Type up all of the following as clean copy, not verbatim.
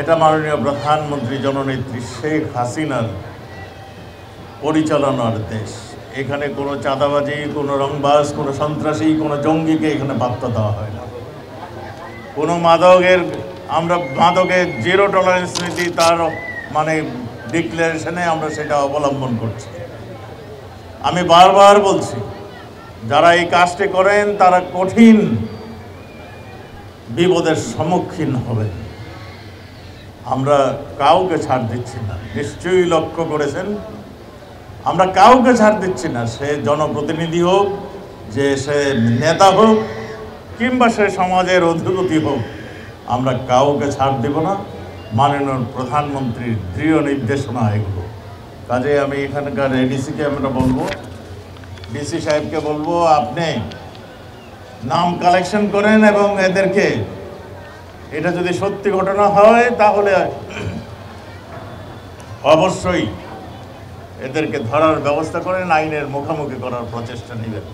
এটা माननीय प्रधानमंत्री जननेत्री शेख हासिनार परिचालनार देश। एखाने कोनो चाँदाबाजी, कोनो रंगबाज, कोनो सन्त्रासी, कोनो जंगीके एखाने बाध्य देওয়া হয় না। কোনো মাদকের আমরা মাদকে জিরো টলারেন্স নীতি তার মানে ডিক্লারেশনে আমরা সেটা অবলম্বন করছি। আমি বারবার বলছি যারা এই কাজটি করেন তারা কঠিন বিপদের সম্মুখীন হবে। আমরা কাউকে ছাড় দিচ্ছি না, নিশ্চয়ই লক্ষ্য করেছেন আমরা কাউকে ছাড় দিচ্ছি না। সে জনপ্রতিনিধি হোক, যে সে নেতা হোক, কিংবা সে সমাজের অধিপতি হোক, আমরা কাউকে ছাড় দেব না। মাননীয় প্রধানমন্ত্রীর দৃঢ় নির্দেশনা এগুলো। কাজে আমি এখানকার এডিসিকে আমরা বলবো, ডিসি সাহেবকে বলবো আপনি নাম কালেকশন করেন এবং এদেরকে এটা যদি সত্যি ঘটনা হয় তাহলে অবশ্যই এদেরকে ধরার ব্যবস্থা করেন, আইনের মুখোমুখি করার প্রচেষ্টা নেবেন।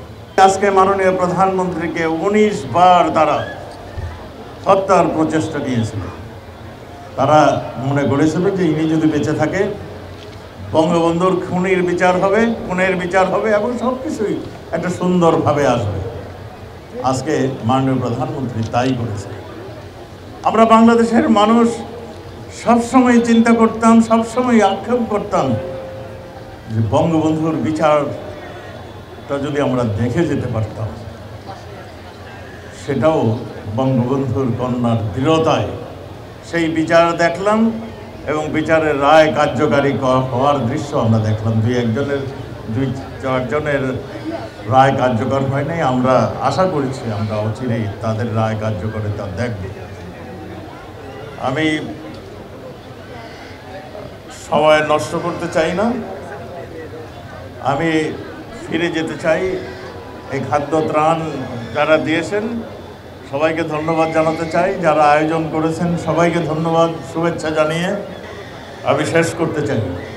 আজকে মাননীয় প্রধানমন্ত্রীকে ১৯ বার তারা হত্যার প্রচেষ্টা নিয়েছিল। তারা মনে করেছিল যে ইনি যদি বেঁচে থাকে বঙ্গবন্ধুর খুনের বিচার হবে এবং সব কিছুই একটা সুন্দরভাবে আসবে। আজকে মাননীয় প্রধানমন্ত্রী তাই করেছে। আমরা বাংলাদেশের মানুষ সবসময় চিন্তা করতাম, সবসময় আক্ষেপ করতাম যে বঙ্গবন্ধুর বিচারটা যদি আমরা দেখে যেতে পারতাম। সেটাও বঙ্গবন্ধুর কন্যার দৃঢ়তায় সেই বিচার দেখলাম এবং বিচারের রায় কার্যকারী হওয়ার দৃশ্য আমরা দেখলাম। দুই চারজনের রায় কার্যকর হয় নাই। আমরা আশা করছি আমরা অচিরেই তাদের রায় কার্যকরিতা দেখব। আমি সময় নষ্ট করতে চাই না, আমি ফিরে যেতে চাই। এই খাদ্য ত্রাণ যারা দিয়েছেন সবাইকে ধন্যবাদ জানাতে চাই, যারা আয়োজন করেছেন সবাইকে ধন্যবাদ শুভেচ্ছা জানিয়ে আমি শেষ করতে চাই।